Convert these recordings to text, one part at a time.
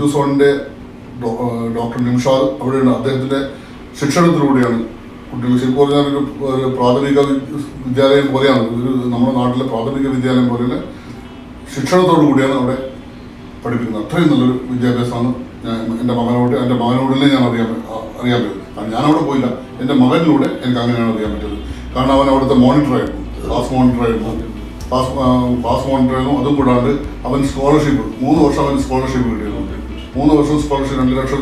ബിജുസോണിൻ്റെ doctor Nimshad അവിടെയാണ്. അദ്ദേഹത്തിൻ്റെ ശിക്ഷണത്തിലൂടെയാണ് കുട്ടികൾ ശരിക്കും പറഞ്ഞാൽ ഒരു പ്രാഥമിക വിദ്യാലയം പോലെയാണ്, ഒരു നമ്മുടെ നാട്ടിലെ പ്രാഥമിക വിദ്യാലയം പോലെ ശിക്ഷണത്തോടു കൂടിയാണ് അവിടെ പഠിപ്പിക്കുന്നത്. അത്രയും നല്ലൊരു വിദ്യാഭ്യാസമാണ് ഞാൻ എൻ്റെ മകനോടല്ലേ ഞാൻ അറിയാൻ പറ്റും. കാരണം ഞാനവിടെ പോയില്ല, എൻ്റെ മകനിലൂടെ എനിക്ക് അങ്ങനെയാണ് അറിയാൻ പറ്റുന്നത്. കാരണം അവൻ അവിടുത്തെ മോണിറ്ററായിരുന്നു, ക്ലാസ് മോണിറ്ററായിരുന്നു. അതും കൂടാണ്ട് അവൻ സ്കോളർഷിപ്പ് 3 വർഷം അവൻ സ്കോളർഷിപ്പ് കിട്ടിയിരുന്നു. 3 വർഷം സ്കോളർഷിപ്പ് 2 ലക്ഷം,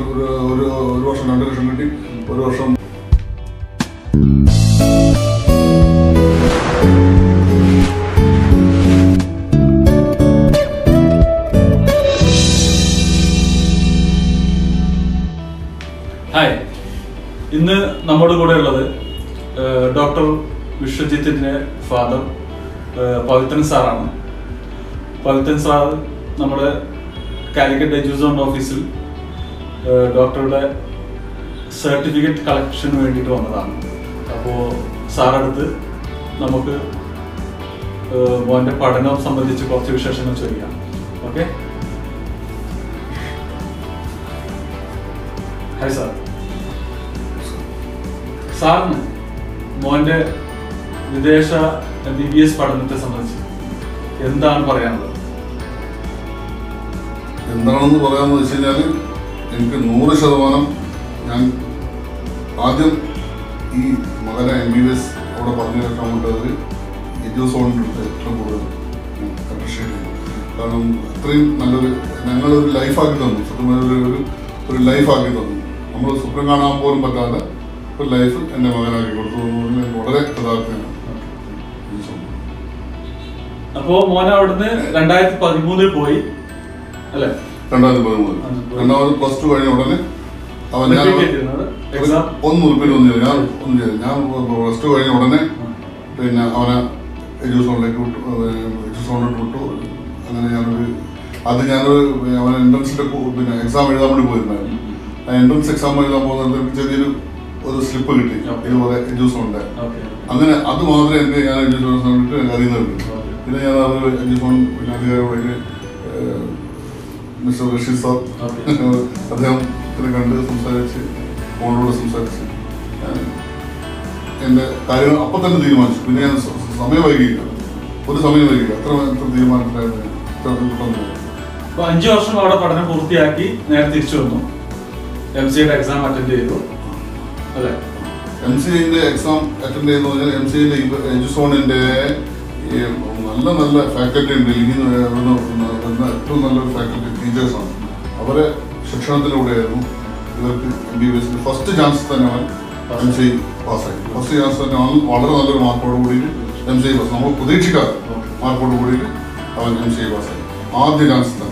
ഒരു വർഷം 2 ലക്ഷം കിട്ടി, 1 വർഷം. ഹായ്, ഇന്ന് നമ്മുടെ കൂടെ ഉള്ളത് ഡോക്ടർ വിശ്വജിത്തിൻ്റെ ഫാദർ പവിത്രൻ സാറാണ്. പവിത്രൻ സാർ നമ്മുടെ കാലിക്കറ്റ് എഡ്യൂക്കേഷൻ ഓഫീസിൽ ഡോക്ടറുടെ സർട്ടിഫിക്കറ്റ് കളക്ഷന് വേണ്ടിയിട്ട് വന്നതാണ്. അപ്പോൾ സാറടുത്ത് നമുക്ക് മോൻ്റെ പഠനം സംബന്ധിച്ച് കുറച്ച് വിശേഷങ്ങൾ ചോദിക്കാം. Okay, hi sir. സാറിന് മോൻ്റെ വിദേശ MBBS പഠനത്തെ സംബന്ധിച്ച് എന്താണ് പറയാനുള്ളത്? എന്താണെന്ന് പറയാമെന്ന് വെച്ച് കഴിഞ്ഞാൽ എനിക്ക് 100% ഞാൻ ആദ്യം ഈ മകനെ MBBS അവിടെ പറഞ്ഞു കേൾക്കാൻ വേണ്ടത് എജുസോണിൻ്റെ ഏറ്റവും കൂടുതൽ അപ്രീഷിയേറ്റ് ചെയ്തു. കാരണം അത്രയും നല്ലൊരു ഞങ്ങളൊരു ലൈഫാക്കി തന്നു, സത്യമായ ഒരു ലൈഫാക്കി തന്നു. നമ്മൾ സ്വപ്നം കാണാൻ പോലും പറ്റാതെ ഒരു ലൈഫ് എൻ്റെ മകനാക്കി കൊടുത്തു. വളരെ കൃതാർത്ഥനാണ്. അപ്പോൾ മോൻ അവിടുന്ന് 2013 പോയി അല്ലേ? 2013 രണ്ടാമത് പ്ലസ് 2 കഴിഞ്ഞ ഉടനെ അവൻ ഞാൻ പ്ലസ് 2 കഴിഞ്ഞ ഉടനെ പിന്നെ അവനെ എജുസോണിലേക്ക് എജുസോണിലോട്ട് വിട്ടു. അങ്ങനെ ഞാനൊരു അവൻ എൻട്രൻസിൻ്റെ പിന്നെ എക്സാം എഴുതാൻ വേണ്ടി പോയിരുന്നായിരുന്നു. ആ എൻട്രൻസ് എക്സാം എഴുതാൻ പോകുന്നത് ചെറിയൊരു സ്ലിപ്പ് കിട്ടി, ഇതുപോലെ എജുസോണിൻ്റെ. അങ്ങനെ അത് മാത്രമേ എനിക്ക് ഞാൻ എജുസോണിനെ സംബന്ധിച്ച് അറിയുന്നുള്ളൂ. പിന്നെ ഞാൻ അവർ എജുസോൺ പിന്നെ അധികാരികളെ മിസ്റ്റർ റഷീദ് സാർ, അദ്ദേഹത്തിനെ കണ്ട് സംസാരിച്ച് ഫോണിലൂടെ സംസാരിച്ച് എൻ്റെ കാര്യങ്ങൾ അപ്പം തന്നെ തീരുമാനിച്ചു. പിന്നെ ഞാൻ ഒരു സമയം വൈകിയില്ല, അത്ര തീരുമാനത്തിലായിരുന്നു. 5 വർഷം അവിടെ പഠനം പൂർത്തിയാക്കി നേരെ തിരിച്ചു വന്നു. MCA എക്സാം അറ്റൻഡ് ചെയ്തു അല്ലേ? MCA എക്സാം അറ്റൻഡ് ചെയ്തു പറഞ്ഞാൽ MCA എജുസോണിൻ്റെ നല്ല ഫാക്കൽറ്റി ഉണ്ട്. ഡൽഹിയിൽ നിന്ന് വരുന്ന ഏറ്റവും നല്ലൊരു ഫാക്കൽറ്റി ടീച്ചേഴ്സാണ്. അവരെ ശിക്ഷണത്തിലൂടെയായിരുന്നു ഇവർക്ക് MBBS ഫസ്റ്റ് ചാൻസ് തന്നെ അവൻ MCA പാസ്സായി. ഫസ്റ്റ് ചാൻസ് തന്നെ അവൻ വളരെ നല്ലൊരു മാർക്കോട് കൂടിയിട്ട് MCA പാസ്, നമ്മൾ പ്രതീക്ഷിക്കാത്ത മാർക്കോട് കൂടിയിട്ട് അവൻ MCA പാസ്സായി ആദ്യ ചാൻസ് തന്നെ.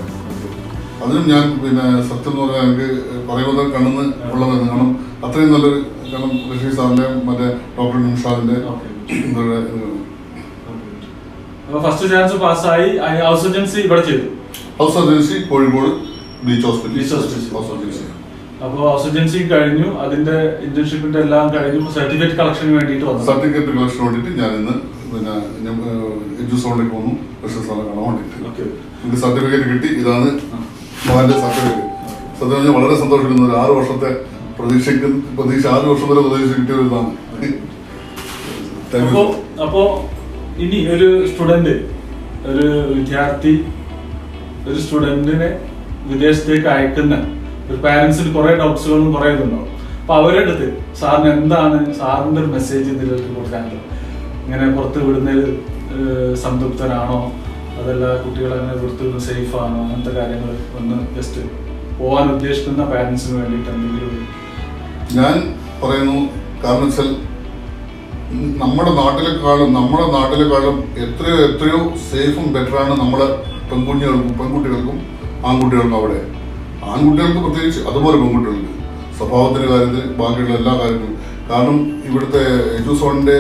അതിനും ഞാൻ പിന്നെ സത്യം എന്ന് പറഞ്ഞാൽ എനിക്ക് പറയുന്നത് കണ്ണെന്ന് ഉള്ളതായിരുന്നു. കാരണം അത്രയും നല്ലൊരു, കാരണം റഷീദ് സാറിൻ്റെ മറ്റേ ഡോക്ടർ നിംഷാദിൻ്റെ ഫസ്റ്റ് ചാൻസ് പാസ്സായി. ഹൗസ് ഏജൻസി ഇവിടെ ചെയ്തു, house surgency Kozhikode beach hospital. അപ്പോൾ ഹൗസ് ഏജൻസി കഴിഞ്ഞു, അതിൻ്റെ ഇന്റേൺഷിപ്പിൻ്റെ എല്ലാം കഴിഞ്ഞു. സർട്ടിഫിക്കറ്റ് കളക്ഷന് വേണ്ടിയിട്ട് വന്നു. സർട്ടിഫിക്കറ്റ് കളക്ഷന് വേണ്ടിയിട്ട് ഞാൻ ഇന്ന് പിന്നെ എജുസോണിലേക്ക് വന്നു. റഷീദ് സാറിനെ കാണാൻ വേണ്ടിയിട്ട് എനിക്ക് സർട്ടിഫിക്കറ്റ് കിട്ടി. ഇതാണ് മകൻ്റെ സർട്ടിഫിക്കറ്റ്. സത്യം ഞാൻ വളരെ സന്തോഷിക്കുന്നത്. 6 വർഷത്തെ പ്രതീക്ഷ 6 വർഷം വരെ പ്രതീക്ഷ കിട്ടിയതാണ്. അപ്പോൾ ഇനി ഒരു സ്റ്റുഡൻറ്റിനെ വിദേശത്തേക്ക് അയക്കുന്ന ഒരു പാരൻസിന് കുറേ ഡൗട്ട്സുകളും കുറേ ഇതുണ്ടാവും. അപ്പോൾ അവരുടെ അടുത്ത് സാറിന് എന്താണ് സാറിൻ്റെ ഒരു മെസ്സേജ് ഇതിലേക്ക് കൊടുക്കാനുള്ളത്? ഇങ്ങനെ പുറത്ത് വിടുന്നതിൽ സംതൃപ്തനാണോ, അതല്ല കുട്ടികൾ അങ്ങനെ പുറത്ത് വിടുന്ന സേഫാണോ, അങ്ങനത്തെ കാര്യങ്ങൾ ഒന്ന് ജസ്റ്റ് പോകാൻ ഉദ്ദേശിക്കുന്ന പാരൻസിന് വേണ്ടിയിട്ട് എന്തെങ്കിലും ഞാൻ പറയുന്നു. കാരണം വെച്ചാൽ നമ്മുടെ നാട്ടിലെക്കാളും എത്രയോ സേഫും ബെറ്ററാണ് നമ്മുടെ പെൺകുട്ടികൾക്കും ആൺകുട്ടികൾക്കും. അവിടെ ആൺകുട്ടികൾക്ക് പ്രത്യേകിച്ച്, അതുപോലെ പെൺകുട്ടികൾക്ക് സ്വഭാവത്തിൻ്റെ കാര്യത്തിൽ ബാക്കിയുള്ള എല്ലാ കാര്യത്തിലും. കാരണം ഇവിടുത്തെ എജുസോണിൻ്റെ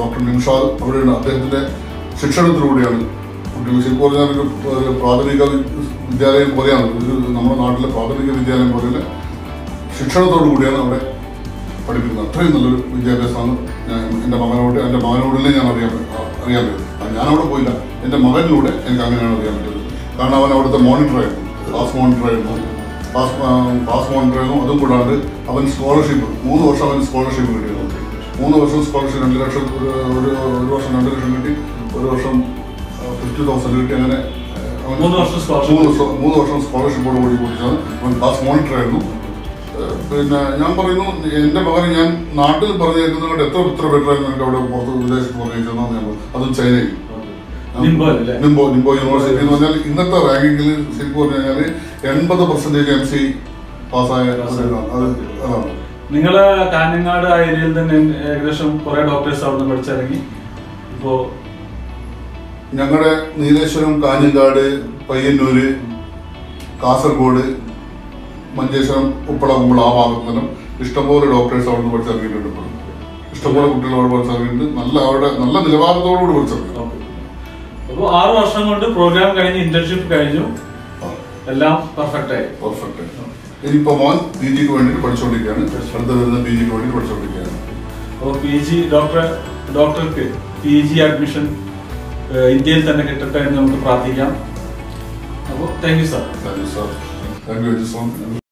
ഡോക്ടർ നിംഷാദ് അവിടെയാണ്, അദ്ദേഹത്തിൻ്റെ ശിക്ഷണത്തിലൂടെയാണ് കുട്ടികൾ ശരിക്കും പറഞ്ഞാൽ ഒരു പ്രാഥമിക വിദ്യാലയം പോലെയാണ്, നമ്മുടെ നാട്ടിലെ പ്രാഥമിക വിദ്യാലയം പോലെ ശിക്ഷണത്തോടു കൂടിയാണ് അവിടെ പഠിപ്പിക്കുന്നത്. അത്രയും നല്ലൊരു വിദ്യാഭ്യാസമാണ് ഞാൻ എൻ്റെ മകനോടല്ലേ ഞാൻ അറിയാൻ പറ്റും. ഞാനവിടെ പോയില്ല, എൻ്റെ മകനിലൂടെ എനിക്ക് അങ്ങനെയാണ് അറിയാൻ പറ്റുന്നത്. കാരണം അവൻ അവിടുത്തെ മോണിറ്ററായിരുന്നു, ക്ലാസ് മോണിറ്ററായിരുന്നു. ക്ലാസ് മോണിറ്ററായിരുന്നു. അതും കൂടാണ്ട് അവൻ സ്കോളർഷിപ്പ് 3 വർഷം അവൻ സ്കോളർഷിപ്പ് കിട്ടിയിരുന്നു. 3 വർഷം സ്കോളർഷിപ്പ് 2 ലക്ഷം, ഒരു വർഷം 2 ലക്ഷം കിട്ടി, ഒരു വർഷം 50,000 കിട്ടി. അങ്ങനെ 3 വർഷം സ്കോളർഷിപ്പോട് കൂടി കൂടിയാണ് അവൻ ക്ലാസ് മോണിറ്ററായിരുന്നു. പിന്നെ ഞാൻ പറയുന്നു, എൻ്റെ മകനെ ഞാൻ നാട്ടിൽ പറഞ്ഞു കേൾക്കുന്നതുകൊണ്ട് എത്ര എത്ര ബെറ്ററായിരുന്നു എനിക്ക് അവിടെ പുറത്ത് വിദേശത്ത് പറഞ്ഞിരിക്കുന്നതെന്ന് ഞാൻ പറഞ്ഞു. അതും ചൈനയിൽ നിംബോ യൂണിവേഴ്സിറ്റി എന്ന് പറഞ്ഞാൽ ഇന്നത്തെ റാങ്കിങ്ങിൽ ശരിക്കും പറഞ്ഞു കഴിഞ്ഞാൽ 80% MC പാസ്സായ അതാണ്. നിങ്ങൾ കാഞ്ഞങ്ങാട് ഏരിയയിൽ തന്നെ ഏകദേശം കുറെ ഡോക്ടേഴ്സ് അവിടെ നിന്ന് പഠിച്ചിറങ്ങി. ഇപ്പോൾ ഞങ്ങളുടെ നീലേശ്വരം, കാഞ്ഞങ്ങാട്, പയ്യന്നൂര്, കാസർഗോഡ്, മഞ്ചേശ്വരം, ഉപ്പള കുമ്പള ആ ഭാഗത്ത് നിന്നും ഇഷ്ടംപോലെ ഡോക്ടേഴ്സ് അവിടെ നിന്ന് പഠിച്ചിറങ്ങിയിട്ടുണ്ട്. ഇഷ്ടംപോലെ കുട്ടികൾ അവിടെ പഠിച്ചിറങ്ങിയിട്ടുണ്ട്. നല്ല നിലവാരത്തോടുകൂടി പഠിച്ചിറങ്ങി. അപ്പോൾ 6 വർഷം കൊണ്ട് പ്രോഗ്രാം കഴിഞ്ഞ് ഇന്റേൺഷിപ്പ് കഴിഞ്ഞു, എല്ലാം പെർഫെക്റ്റ് ആയി. ഇനിയിപ്പോൾ മോൻ PGക്ക് വേണ്ടിയിട്ട് പഠിച്ചുകൊണ്ടിരിക്കുകയാണ്. അടുത്ത വരുന്ന PGക്ക് വേണ്ടി പഠിച്ചുകൊണ്ടിരിക്കുകയാണ്. അപ്പോൾ ഡോക്ടർക്ക് PG അഡ്മിഷൻ ഇന്ത്യയിൽ തന്നെ കിട്ടട്ടെ എന്ന് നമുക്ക് പ്രാർത്ഥിക്കാം. അപ്പോൾ thank you sir. Thank you sir. Thank U.